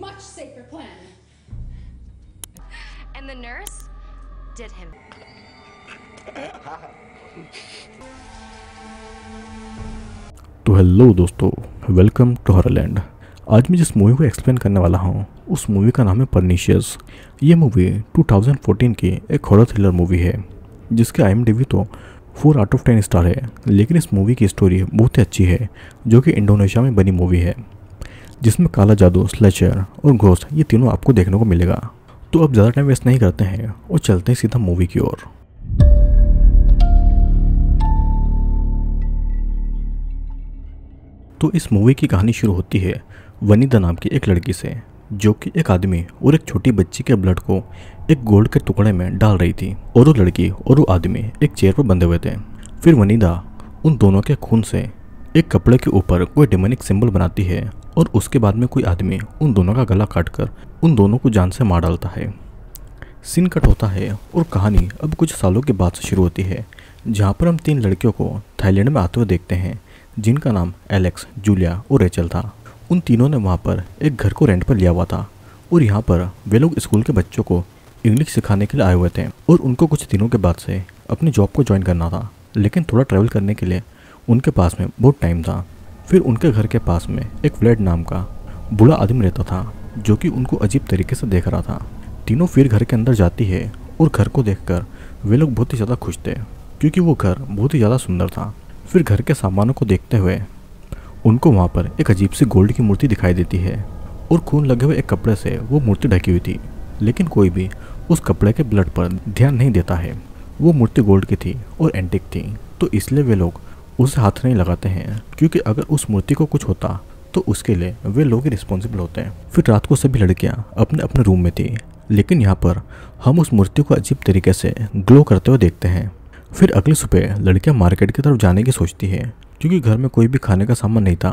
Much safer plan. And the nurse did him. तो hello दोस्तों, welcome to horror land. आज मैं जिस मूवी को एक्सप्लेन करने वाला हूँ उस मूवी का नाम है पर्निशियस। ये मूवी 2014 की एक हॉरर थ्रिलर मूवी है जिसके IMDb तो 4/10 स्टार है, लेकिन इस मूवी की स्टोरी बहुत ही अच्छी है जो कि इंडोनेशिया में बनी मूवी है जिसमें काला जादू, स्लेचर और घोस्ट ये तीनों आपको देखने को मिलेगा। तो अब ज़्यादा टाइम वेस्ट नहीं करते हैं और चलते हैं सीधा मूवी की ओर। तो इस मूवी की कहानी शुरू होती है वनिदा नाम की एक लड़की से, जो कि एक आदमी और एक छोटी बच्ची के ब्लड को एक गोल्ड के टुकड़े में डाल रही थी और वो लड़की और वो आदमी एक चेयर पर बंधे हुए थे। फिर वनिदा उन दोनों के खून से एक कपड़े के ऊपर कोई डेमोनिक सिंबल बनाती है और उसके बाद में कोई आदमी उन दोनों का गला काटकर उन दोनों को जान से मार डालता है। सीन कट होता है और कहानी अब कुछ सालों के बाद से शुरू होती है, जहाँ पर हम तीन लड़कियों को थाईलैंड में आते हुए देखते हैं जिनका नाम एलेक्स, जूलिया और रेचल था। उन तीनों ने वहाँ पर एक घर को रेंट पर लिया हुआ था और यहाँ पर वे लोग स्कूल के बच्चों को इंग्लिश सिखाने के लिए आए हुए थे और उनको कुछ दिनों के बाद से अपनी जॉब को ज्वाइन करना था, लेकिन थोड़ा ट्रैवल करने के लिए उनके पास में बहुत टाइम था। फिर उनके घर के पास में एक ब्लेड नाम का बूढ़ा आदमी रहता था जो कि उनको अजीब तरीके से देख रहा था। तीनों फिर घर के अंदर जाती है और घर को देखकर वे लोग बहुत ही ज़्यादा खुश थे क्योंकि वो घर बहुत ही ज़्यादा सुंदर था। फिर घर के सामानों को देखते हुए उनको वहाँ पर एक अजीब सी गोल्ड की मूर्ति दिखाई देती है और खून लगे हुए एक कपड़े से वो मूर्ति ढकी हुई थी, लेकिन कोई भी उस कपड़े के ब्लड पर ध्यान नहीं देता है। वो मूर्ति गोल्ड की थी और एंटीक थी, तो इसलिए वे लोग उसे हाथ नहीं लगाते हैं क्योंकि अगर उस मूर्ति को कुछ होता तो उसके लिए वे लोग ही रिस्पॉन्सिबल होते हैं। फिर रात को सभी लड़कियां अपने अपने रूम में थी, लेकिन यहाँ पर हम उस मूर्ति को अजीब तरीके से ग्लो करते हुए देखते हैं। फिर अगली सुबह लड़कियां मार्केट की तरफ जाने की सोचती है क्योंकि घर में कोई भी खाने का सामान नहीं था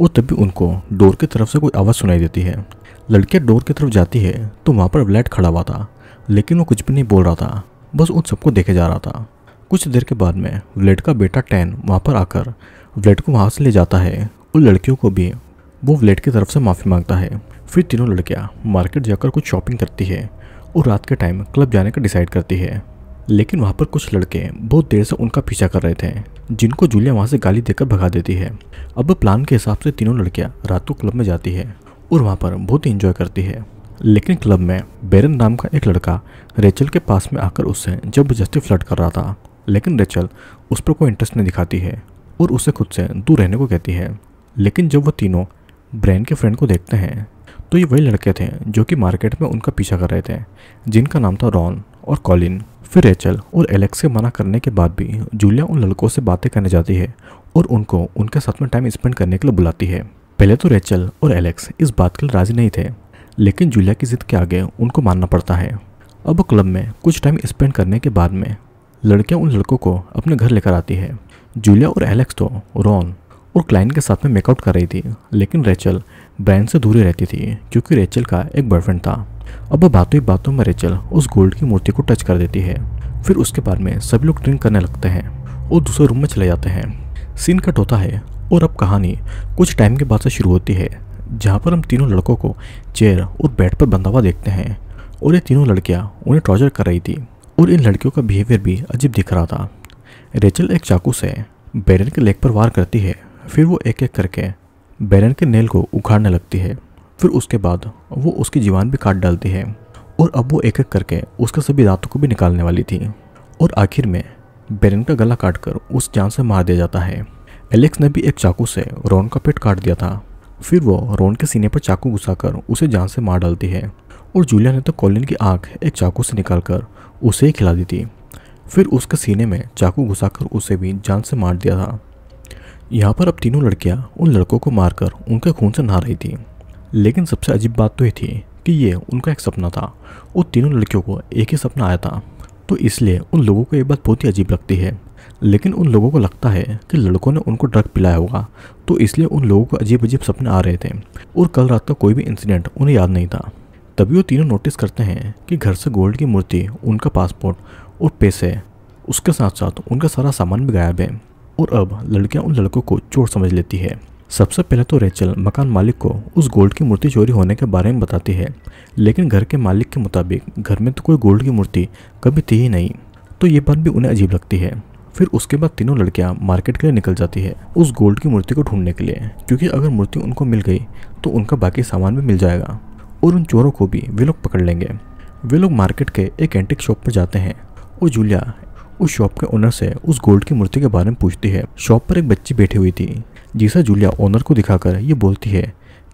और तभी उनको डोर की तरफ से कोई आवाज़ सुनाई देती है। लड़कियाँ डोर की तरफ जाती है तो वहाँ पर ब्लैड खड़ा हुआ था, लेकिन वो कुछ भी नहीं बोल रहा था, बस उन सबको देखे जा रहा था। कुछ देर के बाद में ब्लेड का बेटा टैन वहाँ पर आकर ब्लेड को वहाँ से ले जाता है और लड़कियों को भी वो ब्लेड की तरफ से माफ़ी मांगता है। फिर तीनों लड़कियाँ मार्केट जाकर कुछ शॉपिंग करती है और रात के टाइम क्लब जाने का डिसाइड करती है, लेकिन वहाँ पर कुछ लड़के बहुत देर से उनका पीछा कर रहे थे जिनको जूलिया वहाँ से गाली देकर भगा देती है। अब प्लान के हिसाब से तीनों लड़कियाँ रात को क्लब में जाती है और वहाँ पर बहुत ही इंजॉय करती है, लेकिन क्लब में बैरन नाम का एक लड़का रेचल के पास में आकर उससे जबरदस्ती फ्लर्ट कर रहा था, लेकिन रेचल उस पर कोई इंटरेस्ट नहीं दिखाती है और उसे खुद से दूर रहने को कहती है। लेकिन जब वो तीनों ब्रेन के फ्रेंड को देखते हैं तो ये वही लड़के थे जो कि मार्केट में उनका पीछा कर रहे थे, जिनका नाम था रॉन और कॉलिन। फिर रेचल और एलेक्स के मना करने के बाद भी जूलिया उन लड़कों से बातें करने जाती है और उनको उनके साथ में टाइम स्पेंड करने के लिए बुलाती है। पहले तो रेचल और एलेक्स इस बात के लिए राज़ी नहीं थे, लेकिन जूलिया की ज़िद के आगे उनको मानना पड़ता है। अब क्लब में कुछ टाइम स्पेंड करने के बाद में लड़कियां उन लड़कों को अपने घर लेकर आती है। जूलिया और एलेक्स तो रॉन और क्लाइन के साथ में मेकआउट कर रही थी, लेकिन रेचल ब्रायन से दूरी रहती थी क्योंकि रेचल का एक बॉयफ्रेंड था। अब बातों ही बातों में रेचल उस गोल्ड की मूर्ति को टच कर देती है। फिर उसके बाद में सभी लोग ड्रिंक करने लगते हैं और दूसरे रूम में चले जाते हैं। सीन कट होता है और अब कहानी कुछ टाइम के बाद से शुरू होती है, जहाँ पर हम तीनों लड़कों को चेयर और बेड पर बंधा हुआ देखते हैं और ये तीनों लड़कियाँ उन्हें टॉर्चर कर रही थी और इन लड़कियों का बिहेवियर भी अजीब दिख रहा था। रेचल एक चाकू से बैरन के लेग पर वार करती है, फिर वो एक एक करके बैरन के नेल को उखाड़ने लगती है, फिर उसके बाद वो उसकी जीवान भी काट डालती है और अब वो एक एक करके उसके सभी दांतों को भी निकालने वाली थी और आखिर में बैरन का गला काटकर उस जान से मार दिया जाता है। एलेक्स ने भी एक चाकू से रॉन का पेट काट दिया था, फिर वो रॉन के सीने पर चाकू घुसाकर उसे जान से मार डालती है और जूलिया ने तो कॉलिन की आँख एक चाकू से निकालकर उसे ही खिला दी थी, फिर उसके सीने में चाकू घुसाकर उसे भी जान से मार दिया था। यहाँ पर अब तीनों लड़कियाँ उन लड़कों को मारकर उनके खून से नहा रही थी, लेकिन सबसे अजीब बात तो ये थी कि ये उनका एक सपना था और तीनों लड़कियों को एक ही सपना आया था, तो इसलिए उन लोगों को ये बात बहुत ही अजीब लगती है। लेकिन उन लोगों को लगता है कि लड़कों ने उनको ड्रग पिलाया होगा, तो इसलिए उन लोगों को अजीब अजीब सपने आ रहे थे और कल रात का कोई भी इंसिडेंट उन्हें याद नहीं था। तभी वो तीनों नोटिस करते हैं कि घर से गोल्ड की मूर्ति, उनका पासपोर्ट और पैसे, उसके साथ साथ उनका सारा सामान भी गायब है और अब लड़कियां उन लड़कों को चोर समझ लेती है सबसे पहले तो रेचल मकान मालिक को उस गोल्ड की मूर्ति चोरी होने के बारे में बताती है, लेकिन घर के मालिक के मुताबिक घर में तो कोई गोल्ड की मूर्ति कभी थी ही नहीं, तो ये बात भी उन्हें अजीब लगती है। फिर उसके बाद तीनों लड़कियां मार्केट के लिए निकल जाती है उस गोल्ड की मूर्ति को ढूंढने के लिए, क्योंकि अगर मूर्ति उनको मिल गई तो उनका बाकी सामान भी मिल जाएगा और उन चोरों को भी वे लोग पकड़ लेंगे। वे लोग मार्केट के एक एंटीक शॉप पर जाते हैं और जूलिया उस शॉप के ओनर से उस गोल्ड की मूर्ति के बारे में पूछती है। शॉप पर एक बच्ची बैठी हुई थी जिसे जूलिया ओनर को दिखाकर ये बोलती है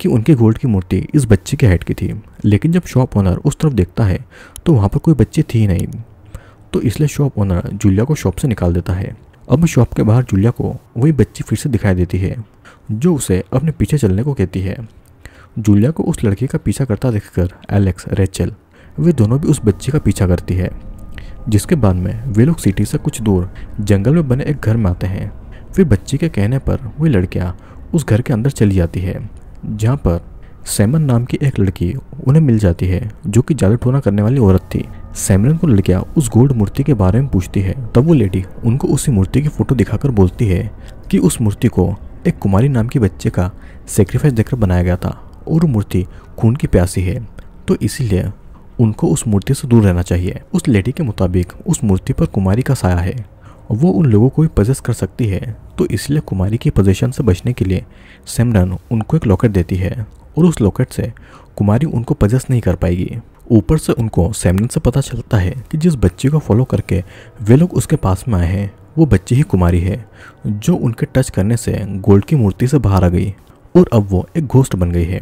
कि उनके गोल्ड की मूर्ति इस बच्ची के हेड की थी, लेकिन जब शॉप ओनर उस तरफ देखता है तो वहाँ पर कोई बच्ची थी नहीं, तो इसलिए शॉप ओनर जूलिया को शॉप से निकाल देता है। अब शॉप के बाहर जूलिया को वही बच्ची फिर से दिखाई देती है जो उसे अपने पीछे चलने को कहती है। जूलिया को उस लड़की का पीछा करता देखकर एलेक्स, रेचल वे दोनों भी उस बच्ची का पीछा करती है, जिसके बाद में वे लोग सिटी से कुछ दूर जंगल में बने एक घर में आते हैं। फिर बच्ची के कहने पर वे लड़कियां उस घर के अंदर चली जाती है, जहां पर सैमरन नाम की एक लड़की उन्हें मिल जाती है जो कि जादू टोना करने वाली औरत थी। सैमरन को लड़कियां उस गोल्ड मूर्ति के बारे में पूछती है, तब वो लेडी उनको उसी मूर्ति की फ़ोटो दिखाकर बोलती है कि उस मूर्ति को एक कुमारी नाम की बच्चे का सेक्रीफाइस देकर बनाया गया था और मूर्ति खून की प्यासी है, तो इसीलिए उनको उस मूर्ति से दूर रहना चाहिए। उस लेडी के मुताबिक उस मूर्ति पर कुमारी का साया है, वो उन लोगों को भी पजेस कर सकती है, तो इसलिए कुमारी की पोजेशन से बचने के लिए सैमरन उनको एक लॉकेट देती है और उस लॉकेट से कुमारी उनको पजेस नहीं कर पाएगी। ऊपर से उनको सैमरन से पता चलता है कि जिस बच्ची को फॉलो करके वे लोग उसके पास में आए हैं वो बच्ची ही कुमारी है जो उनके टच करने से गोल्ड की मूर्ति से बाहर आ गई और अब वो एक घोस्ट बन गई है।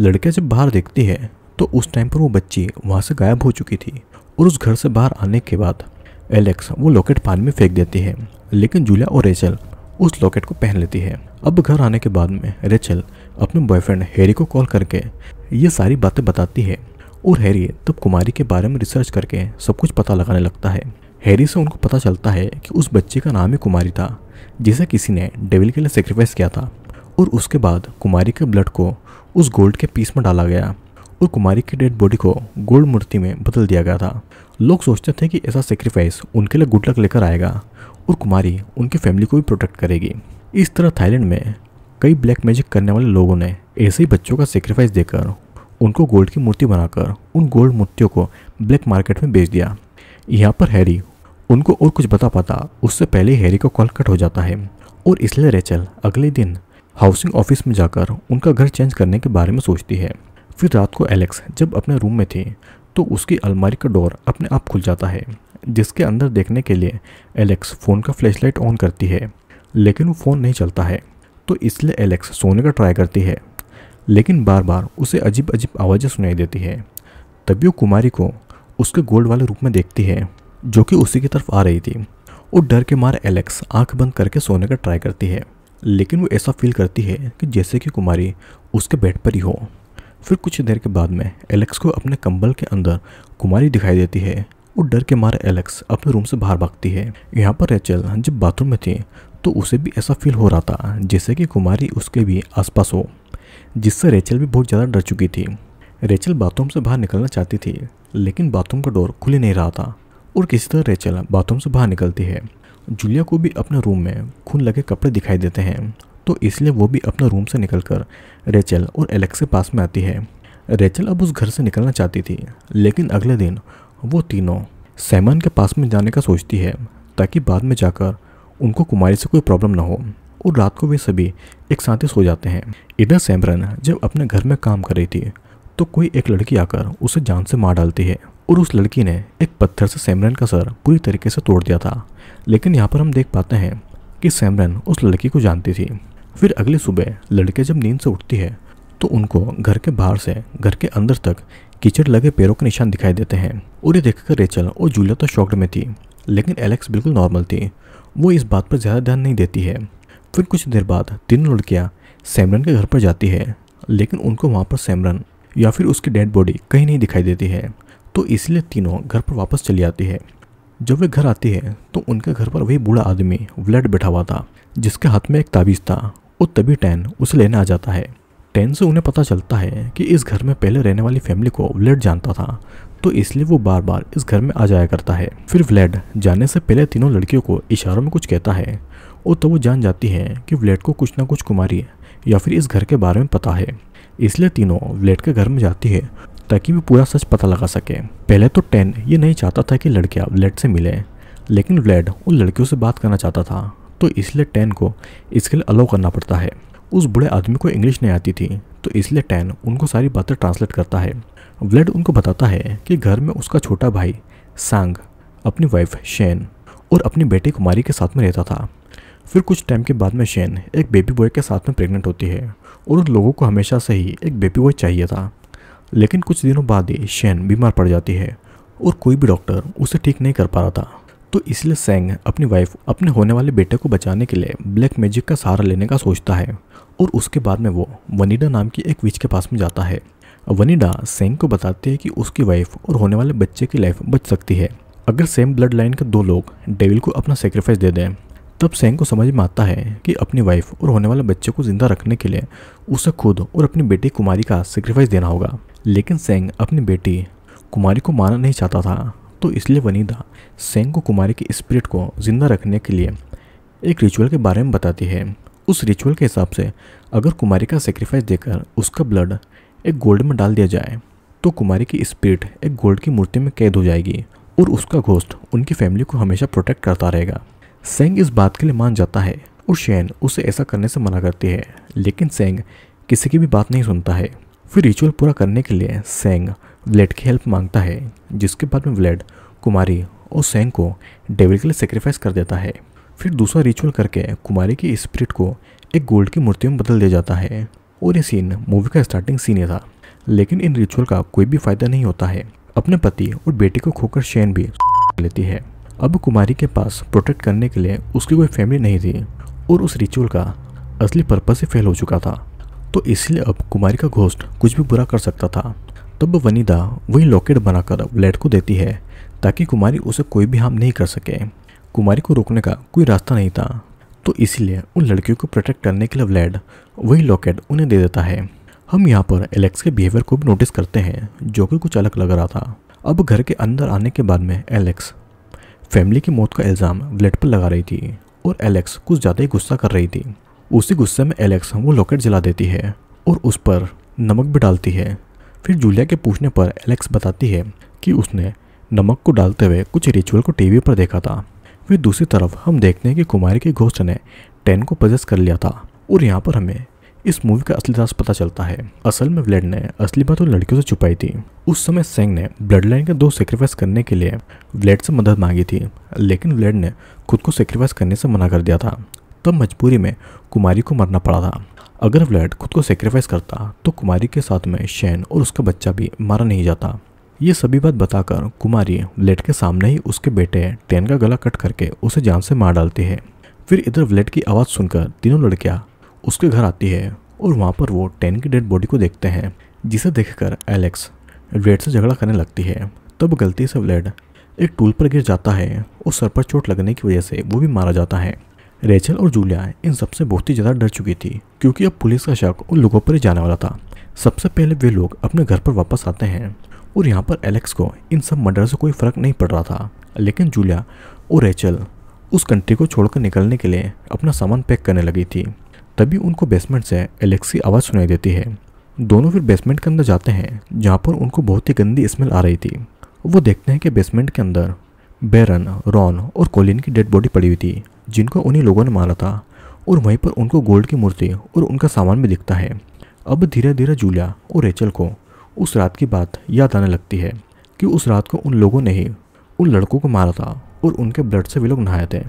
लड़के जब बाहर देखती है तो उस टाइम पर वो बच्ची वहाँ से गायब हो चुकी थी और उस घर से बाहर आने के बाद एलेक्स वो लॉकेट पानी में फेंक देती है, लेकिन जूलिया और रेचल उस लॉकेट को पहन लेती है। अब घर आने के बाद में रेचल अपने बॉयफ्रेंड हैरी को कॉल करके ये सारी बातें बताती है और हैरी तब कुमारी के बारे में रिसर्च करके सब कुछ पता लगाने लगता है। हैरी से उनको पता चलता है कि उस बच्चे का नाम ही कुमारी था जिसे किसी ने डेविल के लिए सेक्रीफाइस किया था और उसके बाद कुमारी के ब्लड को उस गोल्ड के पीस में डाला गया और कुमारी की डेड बॉडी को गोल्ड मूर्ति में बदल दिया गया था। लोग सोचते थे कि ऐसा सेक्रीफाइस उनके लिए गुड लक लेकर आएगा और कुमारी उनकी फैमिली को भी प्रोटेक्ट करेगी। इस तरह थाईलैंड में कई ब्लैक मैजिक करने वाले लोगों ने ऐसे ही बच्चों का सेक्रीफाइस देकर उनको गोल्ड की मूर्ति बनाकर उन गोल्ड मूर्तियों को ब्लैक मार्केट में बेच दिया। यहाँ पर हैरी उनको और कुछ बता पाता उससे पहले हैरी का कॉल कट हो जाता है और इसलिए रेचल अगले दिन हाउसिंग ऑफिस में जाकर उनका घर चेंज करने के बारे में सोचती है। फिर रात को एलेक्स जब अपने रूम में थी तो उसकी अलमारी का डोर अपने आप खुल जाता है, जिसके अंदर देखने के लिए एलेक्स फ़ोन का फ्लैशलाइट ऑन करती है, लेकिन वो फ़ोन नहीं चलता है, तो इसलिए एलेक्स सोने का ट्राई करती है, लेकिन बार बार उसे अजीब अजीब आवाज़ें सुनाई देती है। तभी वो कुमारी को उसके गोल्ड वाले रूप में देखती है जो कि उसी की तरफ आ रही थी और डर के मारे एलेक्स आँख बंद करके सोने का ट्राई करती है, लेकिन वो ऐसा फील करती है कि जैसे कि कुमारी उसके बेड पर ही हो। फिर कुछ देर के बाद में एलेक्स को अपने कंबल के अंदर कुमारी दिखाई देती है और डर के मारे एलेक्स अपने रूम से बाहर भागती है। यहाँ पर रेचल जब बाथरूम में थी तो उसे भी ऐसा फील हो रहा था जैसे कि कुमारी उसके भी आसपास हो, जिससे रेचल भी बहुत ज़्यादा डर चुकी थी। रेचल बाथरूम से बाहर निकलना चाहती थी, लेकिन बाथरूम का डोर खुल ही नहीं रहा था और किसी तरह रेचल बाथरूम से बाहर निकलती है। जूलिया को भी अपने रूम में खून लगे कपड़े दिखाई देते हैं, तो इसलिए वो भी अपना रूम से निकलकर रेचल और एलेक्स के पास में आती है। रेचल अब उस घर से निकलना चाहती थी, लेकिन अगले दिन वो तीनों सैमरन के पास में जाने का सोचती है ताकि बाद में जाकर उनको कुमारी से कोई प्रॉब्लम ना हो और रात को वे सभी एक साथ ही सो जाते हैं। इधर सैमरन जब अपने घर में काम कर रही थी तो कोई एक लड़की आकर उसे जान से मार डालती है और उस लड़की ने एक पत्थर से सैमरन का सर पूरी तरीके से तोड़ दिया था, लेकिन यहाँ पर हम देख पाते हैं कि सैमरन उस लड़की को जानती थी। फिर अगली सुबह लड़के जब नींद से उठती है तो उनको घर के बाहर से घर के अंदर तक कीचड़ लगे पैरों के निशान दिखाई देते हैं और ये देखकर रेचल और जूलिया तो शॉक्ड में थी, लेकिन एलेक्स बिल्कुल नॉर्मल थी, वो इस बात पर ज़्यादा ध्यान नहीं देती है। फिर कुछ देर बाद तीनों लड़कियां सैमरन के घर पर जाती है, लेकिन उनको वहाँ पर सैमरन या फिर उसकी डेड बॉडी कहीं नहीं दिखाई देती है, तो इसलिए तीनों घर पर वापस चली आती है। जब वे घर आती है तो उनके घर पर वही बूढ़ा आदमी ब्लेड बैठा हुआ था जिसके हाथ में एक ताबीज़ था और तभी टैन उसे लेने आ जाता है। टैन से उन्हें पता चलता है कि इस घर में पहले रहने वाली फैमिली को व्लैड जानता था, तो इसलिए वो बार बार इस घर में आ जाया करता है। फिर व्लैड जाने से पहले तीनों लड़कियों को इशारों में कुछ कहता है और तब वो जान जाती है कि ब्लेड को कुछ ना कुछ कुमारी या फिर इस घर के बारे में पता है, इसलिए तीनों ब्लेड के घर में जाती है ताकि वे पूरा सच पता लगा सके। पहले तो टेन ये नहीं चाहता था कि लड़कियाँ ब्लेड से मिले, लेकिन ब्लेड उन लड़कियों से बात करना चाहता था तो इसलिए टेन को इसके लिए अलाउ करना पड़ता है। उस बूढ़े आदमी को इंग्लिश नहीं आती थी तो इसलिए टेन उनको सारी बातें ट्रांसलेट करता है। ब्लेड उनको बताता है कि घर में उसका छोटा भाई सेंग अपनी वाइफ शैन और अपनी बेटी कुमारी के साथ में रहता था। फिर कुछ टाइम के बाद में शैन एक बेबी बॉय के साथ में प्रेग्नेंट होती है और उन लोगों को हमेशा से ही एक बेबी बॉय चाहिए था, लेकिन कुछ दिनों बाद ही शैन बीमार पड़ जाती है और कोई भी डॉक्टर उसे ठीक नहीं कर पा रहा था, तो इसलिए सेंग अपनी वाइफ अपने होने वाले बेटे को बचाने के लिए ब्लैक मैजिक का सहारा लेने का सोचता है और उसके बाद में वो वनीडा नाम की एक विच के पास में जाता है। वनीडा सेंग को बताती है कि उसकी वाइफ और होने वाले बच्चे की लाइफ बच सकती है अगर सेम ब्लड लाइन के दो लोग डेविल को अपना सेक्रीफाइस दे दें। तब सेंग को समझ में आता है कि अपनी वाइफ और होने वाले बच्चे को जिंदा रखने के लिए उसे खुद और अपनी बेटी कुमारी का सेक्रीफाइस देना होगा, लेकिन सेंग अपनी बेटी कुमारी को मारना नहीं चाहता था तो इसलिए वनीदा सेंग को कुमारी के स्पिरिट को जिंदा रखने के लिए एक रिचुअल के बारे में बताती है। उस रिचुअल के हिसाब से अगर कुमारी का सेक्रीफाइस देकर उसका ब्लड एक गोल्ड में डाल दिया जाए तो कुमारी की स्पिरिट एक गोल्ड की मूर्ति में कैद हो जाएगी और उसका घोस्ट उनकी फैमिली को हमेशा प्रोटेक्ट करता रहेगा। सेंग इस बात के लिए मान जाता है और शैन उसे ऐसा करने से मना करती है, लेकिन सेंग किसी की भी बात नहीं सुनता है। फिर रिचुअल पूरा करने के लिए सेंग ब्लेड की हेल्प मांगता है, जिसके बाद में ब्लेड कुमारी और सेंग को डेविल के लिए सेक्रीफाइस कर देता है। फिर दूसरा रिचुअल करके कुमारी की स्पिरिट को एक गोल्ड की मूर्ति में बदल दिया जाता है और ये सीन मूवी का स्टार्टिंग सीन ही था, लेकिन इन रिचुअल का कोई भी फायदा नहीं होता है। अपने पति और बेटी को खोकर शैन भी लेती है। अब कुमारी के पास प्रोटेक्ट करने के लिए उसकी कोई फैमिली नहीं थी और उस रिचुअल का असली पर्पस ही फेल हो चुका था, तो इसलिए अब कुमारी का घोस्ट कुछ भी बुरा कर सकता था। तब वनीदा वही लॉकेट बनाकर ब्लेड को देती है ताकि कुमारी उसे कोई भी हार्म नहीं कर सके। कुमारी को रोकने का कोई रास्ता नहीं था तो इसलिए उन लड़कियों को प्रोटेक्ट करने के लिए ब्लेड वही लॉकेट उन्हें दे देता है। हम यहाँ पर एलेक्स के बिहेवियर को भी नोटिस करते हैं जो कि कुछ अलग लग रहा था। अब घर के अंदर आने के बाद में एलेक्स फैमिली की मौत का इल्ज़ाम ब्लेड पर लगा रही थी और एलेक्स कुछ ज़्यादा ही गुस्सा कर रही थी। उसी गुस्से में एलेक्स वो लॉकेट जला देती है और उस पर नमक भी डालती है। फिर जूलिया के पूछने पर एलेक्स बताती है कि उसने नमक को डालते हुए कुछ रिचुअल को टीवी पर देखा था। फिर दूसरी तरफ हम देखते हैं कि कुमारी के घोस्ट ने टेन को पजेस कर लिया था और यहाँ पर हमें इस मूवी का असली राज पता चलता है। असल में ब्लेड ने असली बात उन लड़कियों से छुपाई थी। उस समय सेंग ने ब्लड लाइन के दो सेक्रीफाइस करने के लिए ब्लेड से मदद मांगी थी, लेकिन ब्लेड ने खुद को सेक्रीफाइस करने से मना कर दिया था। तब मजबूरी में कुमारी को मरना पड़ा था। अगर ब्लेड खुद को सेक्रीफाइस करता तो कुमारी के साथ में शैन और उसका बच्चा भी मारा नहीं जाता। ये सभी बात बताकर कुमारी ब्लेड के सामने ही उसके बेटे टेन का गला कट करके उसे जान से मार डालती है। फिर इधर ब्लेड की आवाज़ सुनकर तीनों लड़कियां उसके घर आती है और वहाँ पर वो टेन की डेड बॉडी को देखते हैं, जिसे देखकर एलेक्स ब्लेड से झगड़ा करने लगती है। तब गलती से ब्लेड एक टूल पर गिर जाता है और सर पर चोट लगने की वजह से वो भी मारा जाता है। रेचल और जूलिया इन सबसे बहुत ही ज़्यादा डर चुकी थी क्योंकि अब पुलिस का शक उन लोगों पर ही जाने वाला था। सबसे पहले वे लोग अपने घर पर वापस आते हैं और यहाँ पर एलेक्स को इन सब मर्डर से कोई फ़र्क नहीं पड़ रहा था, लेकिन जूलिया और रेचल उस कंट्री को छोड़कर निकलने के लिए अपना सामान पैक करने लगी थी। तभी उनको बेसमेंट से एलेक्स की आवाज़ सुनाई देती है। दोनों फिर बेसमेंट के अंदर जाते हैं जहाँ पर उनको बहुत ही गंदी स्मेल आ रही थी। वो देखते हैं कि बेसमेंट के अंदर बैरन, रॉन और कोलिन की डेड बॉडी पड़ी हुई थी जिनको उन्हीं लोगों ने मारा था और वहीं पर उनको गोल्ड की मूर्ति और उनका सामान भी दिखता है। अब धीरे धीरे जूलिया और रेचल को उस रात की बात याद आने लगती है कि उस रात को उन लोगों ने ही उन लड़कों को मारा था और उनके ब्लड से वे लोग नहाए थे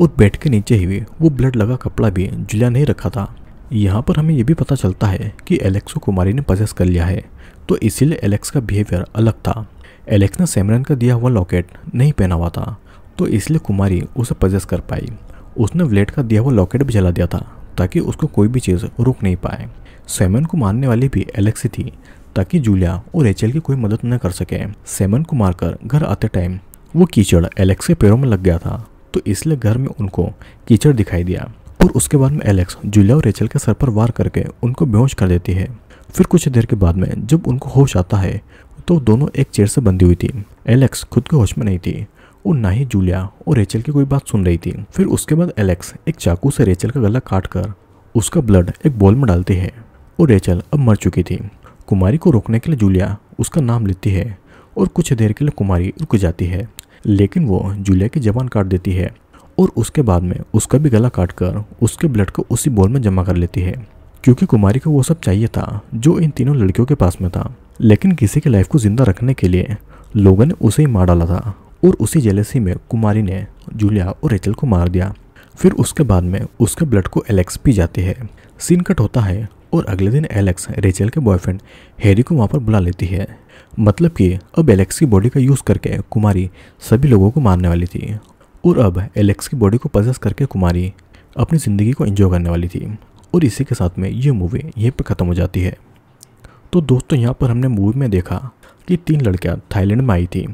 और बेड के नीचे ही वो ब्लड लगा कपड़ा भी जूलिया ने रखा था। यहाँ पर हमें यह भी पता चलता है कि एलेक्स को कुमारी ने पजेस कर लिया है तो इसीलिए एलेक्स का बिहेवियर अलग था। एलेक्स ने सैमरन का दिया हुआ लॉकेट नहीं पहना हुआ था तो इसलिए कुमारी उसे पजेस कर पाई। उसने ब्लेड का दिया हुआ लॉकेट भी जला दिया था ताकि उसको कोई भी चीज़ रोक नहीं पाए। सैमरन को मारने वाली भी एलेक्स ही थी ताकि जूलिया और रेचल की कोई मदद न कर सके। सैमरन को मारकर घर आते टाइम वो कीचड़ एलेक्स के पैरों में लग गया था तो इसलिए घर में उनको कीचड़ दिखाई दिया और उसके बाद में एलेक्स जूलिया और रेचल के सर पर वार करके उनको बेहोश कर देती है। फिर कुछ देर के बाद में जब उनको होश आता है तो दोनों एक चेयर से बंधी हुई थी। एलेक्स खुद के होश में नहीं थी और ना ही जूलिया और रेचल की कोई बात सुन रही थी। फिर उसके बाद एलेक्स एक चाकू से रेचल का गला काट कर उसका ब्लड एक बॉल में डालती है और रेचल अब मर चुकी थी। कुमारी को रोकने के लिए जूलिया उसका नाम लेती है और कुछ देर के लिए कुमारी रुक जाती है, लेकिन वो जूलिया की जबान काट देती है और उसके बाद में उसका भी गला काटकर उसके ब्लड को उसी बॉल में जमा कर लेती है, क्योंकि कुमारी को वो सब चाहिए था जो इन तीनों लड़कियों के पास में था। लेकिन किसी की लाइफ को जिंदा रखने के लिए लोगों ने उसे ही मार डाला था और उसी जेलसी में कुमारी ने जूलिया और रेचल को मार दिया। फिर उसके बाद में उसके ब्लड को एलेक्स पी जाती है। सीन कट होता है और अगले दिन एलेक्स रेचल के बॉयफ्रेंड हैरी को वहाँ पर बुला लेती है। मतलब कि अब एलेक्स की बॉडी का यूज़ करके कुमारी सभी लोगों को मारने वाली थी और अब एलेक्स की बॉडी को पजेस करके कुमारी अपनी ज़िंदगी को एंजॉय करने वाली थी। और इसी के साथ में ये मूवी यहीं पर ख़त्म हो जाती है। तो दोस्तों यहाँ पर हमने मूवी में देखा कि तीन लड़कियाँ थाईलैंड में आई थी,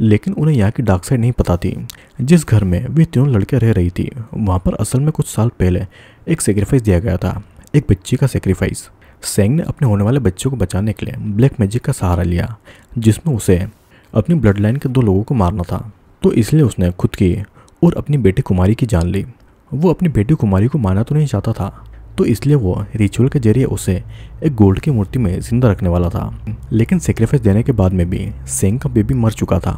लेकिन उन्हें यहाँ की डार्क साइड नहीं पता थी। जिस घर में वे तीनों लड़कियाँ रह रही थी वहाँ पर असल में कुछ साल पहले एक सेक्रीफाइस दिया गया था, एक बच्ची का सेक्रीफाइस। सेंग ने अपने होने वाले बच्चों को बचाने के लिए ब्लैक मैजिक का सहारा लिया, जिसमें उसे अपनी ब्लड लाइन के दो लोगों को मारना था। तो इसलिए उसने खुद की और अपनी बेटी कुमारी की जान ली। वो अपनी बेटी कुमारी को मारना तो नहीं चाहता था, तो इसलिए वो रिचुअल के जरिए उसे एक गोल्ड की मूर्ति में जिंदा रखने वाला था। लेकिन सेक्रीफाइस देने के बाद में भी सेंग का बेबी मर चुका था,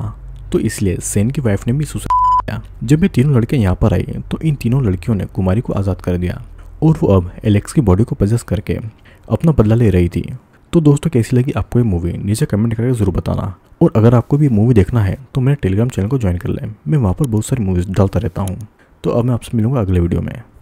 तो इसलिए सेंग की वाइफ ने भी सुसाइड किया। जब ये तीनों लड़कियाँ यहाँ पर आई तो इन तीनों लड़कियों ने कुमारी को आज़ाद कर दिया और वो अब एलेक्स की बॉडी को पजेस करके अपना बदला ले रही थी। तो दोस्तों कैसी लगी आपको ये मूवी नीचे कमेंट करके ज़रूर बताना। और अगर आपको भी मूवी देखना है तो मेरे टेलीग्राम चैनल को ज्वाइन कर लें, मैं वहाँ पर बहुत सारी मूवीज़ डालता रहता हूँ। तो अब मैं आपसे मिलूँगा अगले वीडियो में।